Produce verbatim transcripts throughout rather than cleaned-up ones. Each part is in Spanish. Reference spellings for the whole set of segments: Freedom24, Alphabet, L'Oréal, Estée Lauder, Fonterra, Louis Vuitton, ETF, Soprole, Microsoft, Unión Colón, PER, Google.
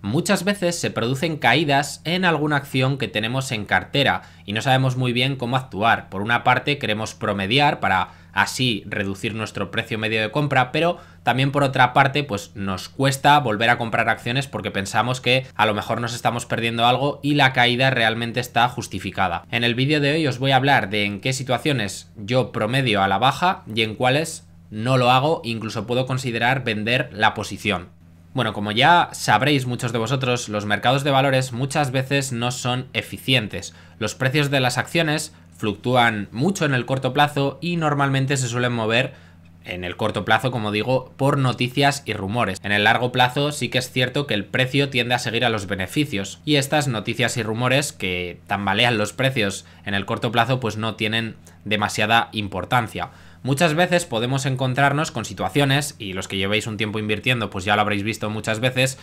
Muchas veces se producen caídas en alguna acción que tenemos en cartera y no sabemos muy bien cómo actuar. Por una parte queremos promediar para así reducir nuestro precio medio de compra, pero también por otra parte pues nos cuesta volver a comprar acciones porque pensamos que a lo mejor nos estamos perdiendo algo y la caída realmente está justificada. En el vídeo de hoy os voy a hablar de en qué situaciones yo promedio a la baja y en cuáles no lo hago, incluso puedo considerar vender la posición. Bueno, como ya sabréis muchos de vosotros, los mercados de valores muchas veces no son eficientes. Los precios de las acciones fluctúan mucho en el corto plazo y normalmente se suelen mover en el corto plazo, como digo, por noticias y rumores. En el largo plazo sí que es cierto que el precio tiende a seguir a los beneficios y estas noticias y rumores que tambalean los precios en el corto plazo pues no tienen demasiada importancia. Muchas veces podemos encontrarnos con situaciones, y los que llevéis un tiempo invirtiendo pues ya lo habréis visto muchas veces,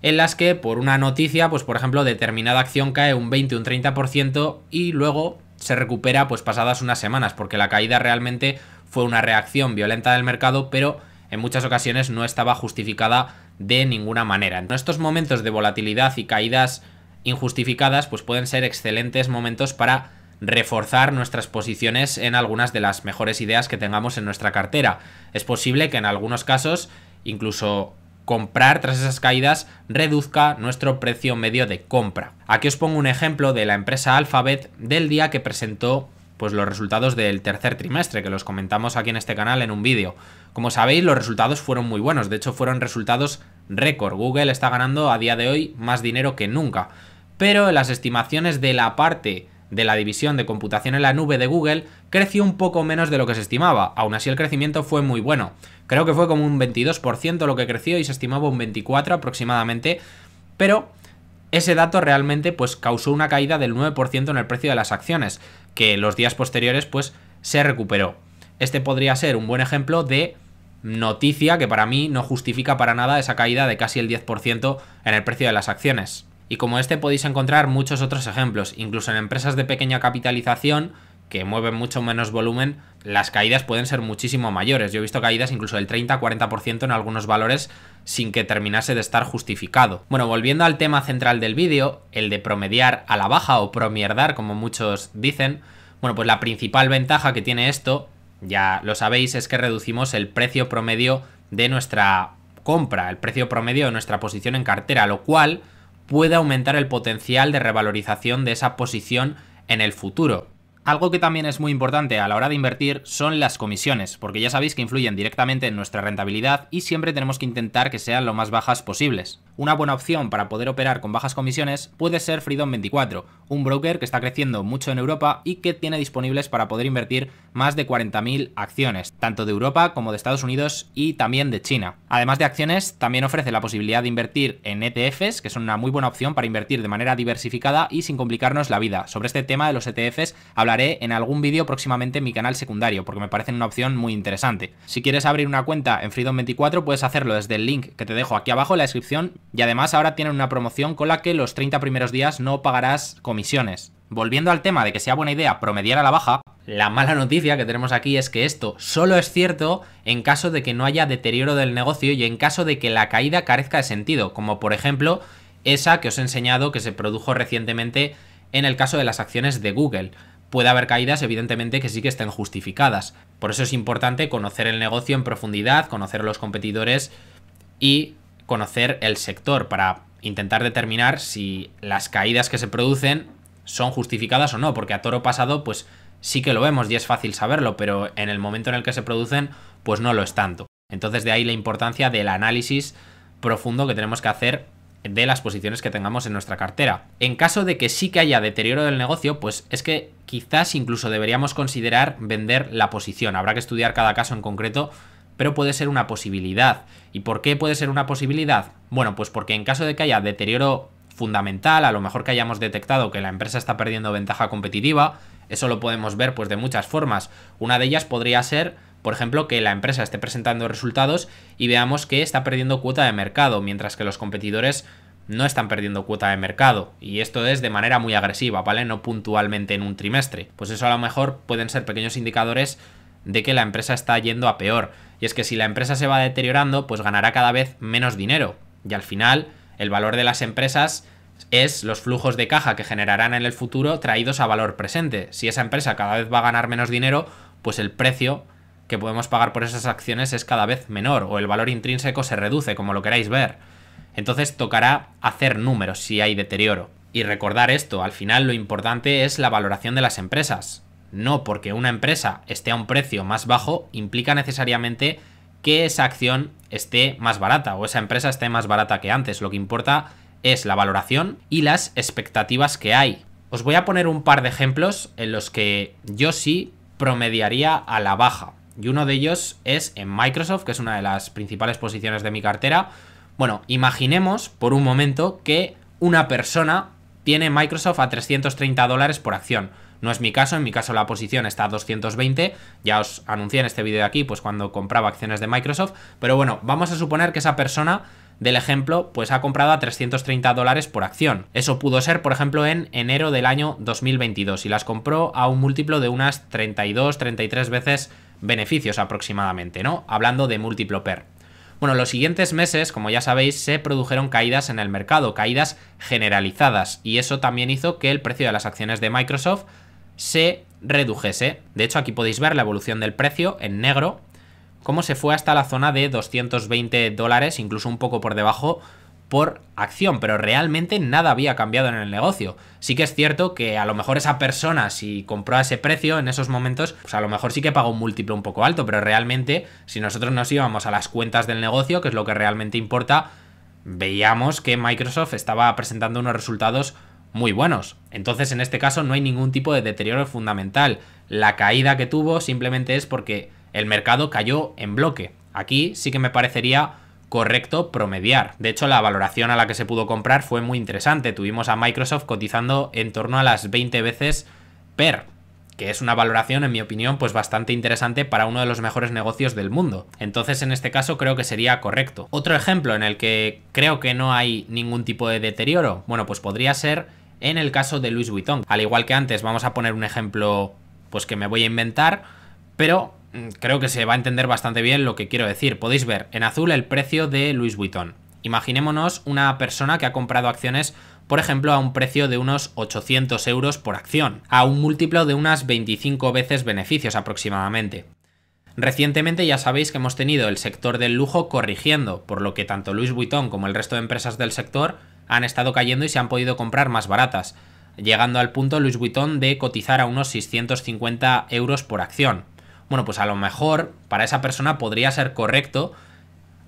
en las que por una noticia, pues por ejemplo determinada acción cae un veinte, un treinta por ciento y luego se recupera pues pasadas unas semanas, porque la caída realmente fue una reacción violenta del mercado, pero en muchas ocasiones no estaba justificada de ninguna manera. En estos momentos de volatilidad y caídas injustificadas pues pueden ser excelentes momentos para reforzar nuestras posiciones en algunas de las mejores ideas que tengamos en nuestra cartera. Es posible que en algunos casos incluso comprar tras esas caídas reduzca nuestro precio medio de compra. Aquí os pongo un ejemplo de la empresa Alphabet del día que presentó pues los resultados del tercer trimestre, que los comentamos aquí en este canal en un vídeo. Como sabéis, los resultados fueron muy buenos, de hecho fueron resultados récord. Google está ganando a día de hoy más dinero que nunca, pero en las estimaciones de la parte de la división de computación en la nube de Google creció un poco menos de lo que se estimaba. Aún así el crecimiento fue muy bueno, creo que fue como un veintidós por ciento lo que creció y se estimaba un veinticuatro por ciento aproximadamente, pero ese dato realmente pues causó una caída del nueve por ciento en el precio de las acciones, que los días posteriores pues se recuperó. Este podría ser un buen ejemplo de noticia que para mí no justifica para nada esa caída de casi el diez por ciento en el precio de las acciones. Y como este podéis encontrar muchos otros ejemplos, incluso en empresas de pequeña capitalización que mueven mucho menos volumen, las caídas pueden ser muchísimo mayores. Yo he visto caídas incluso del treinta a cuarenta por ciento en algunos valores sin que terminase de estar justificado. Bueno, volviendo al tema central del vídeo, el de promediar a la baja o promierdar como muchos dicen, bueno pues la principal ventaja que tiene esto, ya lo sabéis, es que reducimos el precio promedio de nuestra compra, el precio promedio de nuestra posición en cartera, lo cual puede aumentar el potencial de revalorización de esa posición en el futuro. Algo que también es muy importante a la hora de invertir son las comisiones, porque ya sabéis que influyen directamente en nuestra rentabilidad y siempre tenemos que intentar que sean lo más bajas posibles. Una buena opción para poder operar con bajas comisiones puede ser Freedom veinticuatro, un broker que está creciendo mucho en Europa y que tiene disponibles para poder invertir más de cuarenta mil acciones, tanto de Europa como de Estados Unidos y también de China. Además de acciones, también ofrece la posibilidad de invertir en E T Fs, que son una muy buena opción para invertir de manera diversificada y sin complicarnos la vida. Sobre este tema de los E T Fs hablaré en algún vídeo próximamente en mi canal secundario, porque me parecen una opción muy interesante. Si quieres abrir una cuenta en Freedom veinticuatro puedes hacerlo desde el link que te dejo aquí abajo en la descripción, y además ahora tienen una promoción con la que los treinta primeros días no pagarás comisiones. Volviendo al tema de que sea buena idea promediar a la baja, la mala noticia que tenemos aquí es que esto solo es cierto en caso de que no haya deterioro del negocio y en caso de que la caída carezca de sentido, como por ejemplo esa que os he enseñado que se produjo recientemente en el caso de las acciones de Google. Puede haber caídas, evidentemente, que sí que estén justificadas. Por eso es importante conocer el negocio en profundidad, conocer los competidores y conocer el sector para intentar determinar si las caídas que se producen son justificadas o no, porque a toro pasado pues sí que lo vemos y es fácil saberlo, pero en el momento en el que se producen pues no lo es tanto. Entonces de ahí la importancia del análisis profundo que tenemos que hacer de las posiciones que tengamos en nuestra cartera. En caso de que sí que haya deterioro del negocio, pues es que quizás incluso deberíamos considerar vender la posición. Habrá que estudiar cada caso en concreto, pero puede ser una posibilidad. ¿Y por qué puede ser una posibilidad? Bueno, pues porque en caso de que haya deterioro fundamental, a lo mejor que hayamos detectado que la empresa está perdiendo ventaja competitiva, eso lo podemos ver pues de muchas formas. Una de ellas podría ser, por ejemplo, que la empresa esté presentando resultados y veamos que está perdiendo cuota de mercado, mientras que los competidores no están perdiendo cuota de mercado, y esto es de manera muy agresiva, ¿vale? No puntualmente en un trimestre. Pues eso a lo mejor pueden ser pequeños indicadores de que la empresa está yendo a peor, y es que si la empresa se va deteriorando, pues ganará cada vez menos dinero, y al final El valor de las empresas es los flujos de caja que generarán en el futuro traídos a valor presente. Si esa empresa cada vez va a ganar menos dinero, pues el precio que podemos pagar por esas acciones es cada vez menor, o el valor intrínseco se reduce, como lo queráis ver. Entonces tocará hacer números si hay deterioro. Y recordar esto, al final lo importante es la valoración de las empresas. No porque una empresa esté a un precio más bajo implica necesariamente que esa acción esté más barata o esa empresa esté más barata que antes. Lo que importa es la valoración y las expectativas que hay. Os voy a poner un par de ejemplos en los que yo sí promediaría a la baja. Y uno de ellos es en Microsoft, que es una de las principales posiciones de mi cartera. Bueno, imaginemos por un momento que una persona tiene Microsoft a trescientos treinta dólares por acción. No es mi caso, en mi caso la posición está a doscientos veinte. Ya os anuncié en este vídeo de aquí, pues cuando compraba acciones de Microsoft. Pero bueno, vamos a suponer que esa persona del ejemplo, pues ha comprado a trescientos treinta dólares por acción. Eso pudo ser, por ejemplo, en enero del año dos mil veintidós y las compró a un múltiplo de unas treinta y dos, treinta y tres veces beneficios aproximadamente, ¿no? Hablando de múltiplo P E R. Bueno, los siguientes meses, como ya sabéis, se produjeron caídas en el mercado, caídas generalizadas, y eso también hizo que el precio de las acciones de Microsoft se redujese. De hecho, aquí podéis ver la evolución del precio en negro, cómo se fue hasta la zona de doscientos veinte dólares, incluso un poco por debajo por acción, pero realmente nada había cambiado en el negocio. Sí que es cierto que a lo mejor esa persona, si compró a ese precio en esos momentos, pues a lo mejor sí que pagó un múltiplo un poco alto, pero realmente si nosotros nos íbamos a las cuentas del negocio, que es lo que realmente importa, veíamos que Microsoft estaba presentando unos resultados muy buenos. Entonces, en este caso no hay ningún tipo de deterioro fundamental. La caída que tuvo simplemente es porque el mercado cayó en bloque. Aquí sí que me parecería correcto promediar. De hecho, la valoración a la que se pudo comprar fue muy interesante. Tuvimos a Microsoft cotizando en torno a las veinte veces P E R, que es una valoración, en mi opinión, pues bastante interesante para uno de los mejores negocios del mundo. Entonces, en este caso, creo que sería correcto. Otro ejemplo en el que creo que no hay ningún tipo de deterioro, bueno, pues podría ser en el caso de Louis Vuitton. Al igual que antes, vamos a poner un ejemplo pues que me voy a inventar, pero creo que se va a entender bastante bien lo que quiero decir. Podéis ver en azul el precio de Louis Vuitton. Imaginémonos una persona que ha comprado acciones, por ejemplo, a un precio de unos ochocientos euros por acción, a un múltiplo de unas veinticinco veces beneficios aproximadamente. Recientemente ya sabéis que hemos tenido el sector del lujo corrigiendo, por lo que tanto Louis Vuitton como el resto de empresas del sector han estado cayendo y se han podido comprar más baratas, llegando al punto Louis Vuitton de cotizar a unos seiscientos cincuenta euros por acción. Bueno, pues a lo mejor para esa persona podría ser correcto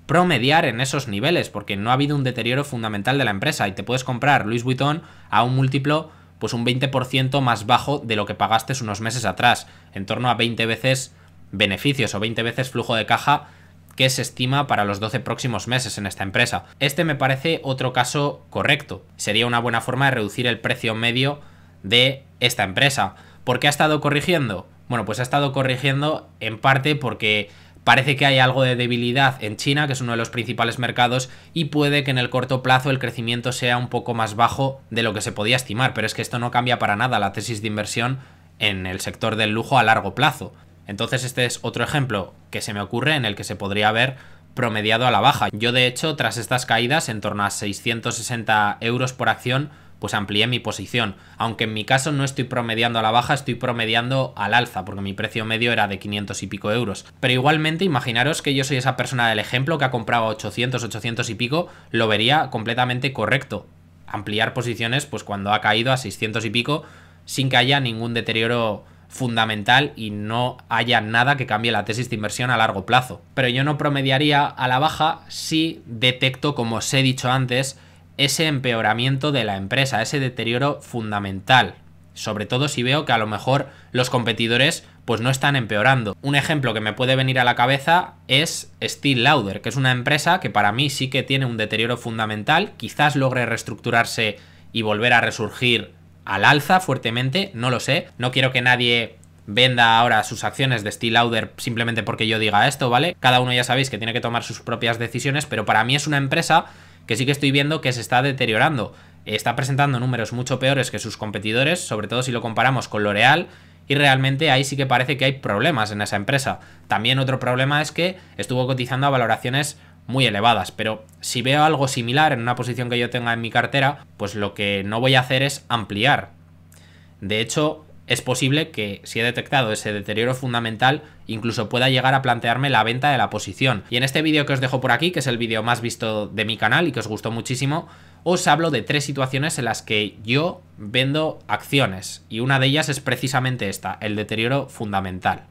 promediar en esos niveles, porque no ha habido un deterioro fundamental de la empresa y te puedes comprar Louis Vuitton a un múltiplo pues un veinte por ciento más bajo de lo que pagaste unos meses atrás, en torno a veinte veces beneficios o veinte veces flujo de caja que se estima para los doce próximos meses en esta empresa. Este me parece otro caso correcto. Sería una buena forma de reducir el precio medio de esta empresa. ¿Por qué ha estado corrigiendo? Bueno, pues ha estado corrigiendo en parte porque parece que hay algo de debilidad en China, que es uno de los principales mercados, y puede que en el corto plazo el crecimiento sea un poco más bajo de lo que se podía estimar, pero es que esto no cambia para nada la tesis de inversión en el sector del lujo a largo plazo. Entonces este es otro ejemplo que se me ocurre en el que se podría haber promediado a la baja. Yo de hecho, tras estas caídas, en torno a seiscientos sesenta euros por acción, pues amplié mi posición, aunque en mi caso no estoy promediando a la baja, estoy promediando al alza, porque mi precio medio era de quinientos y pico euros. Pero igualmente, imaginaros que yo soy esa persona del ejemplo que ha comprado ochocientos, ochocientos y pico, lo vería completamente correcto, ampliar posiciones pues cuando ha caído a seiscientos y pico, sin que haya ningún deterioro fundamental y no haya nada que cambie la tesis de inversión a largo plazo. Pero yo no promediaría a la baja si detecto, como os he dicho antes, ese empeoramiento de la empresa, ese deterioro fundamental, sobre todo si veo que a lo mejor los competidores pues no están empeorando. Un ejemplo que me puede venir a la cabeza es Estée Lauder, que es una empresa que para mí sí que tiene un deterioro fundamental, quizás logre reestructurarse y volver a resurgir al alza fuertemente, no lo sé. No quiero que nadie venda ahora sus acciones de Estée Lauder simplemente porque yo diga esto, ¿vale? Cada uno ya sabéis que tiene que tomar sus propias decisiones, pero para mí es una empresa que sí que estoy viendo que se está deteriorando. Está presentando números mucho peores que sus competidores, sobre todo si lo comparamos con L'Oréal, y realmente ahí sí que parece que hay problemas en esa empresa. También otro problema es que estuvo cotizando a valoraciones muy elevadas, pero si veo algo similar en una posición que yo tenga en mi cartera, pues lo que no voy a hacer es ampliar. De hecho, es posible que si he detectado ese deterioro fundamental, incluso pueda llegar a plantearme la venta de la posición. Y en este vídeo que os dejo por aquí, que es el vídeo más visto de mi canal y que os gustó muchísimo, os hablo de tres situaciones en las que yo vendo acciones, y una de ellas es precisamente esta, el deterioro fundamental.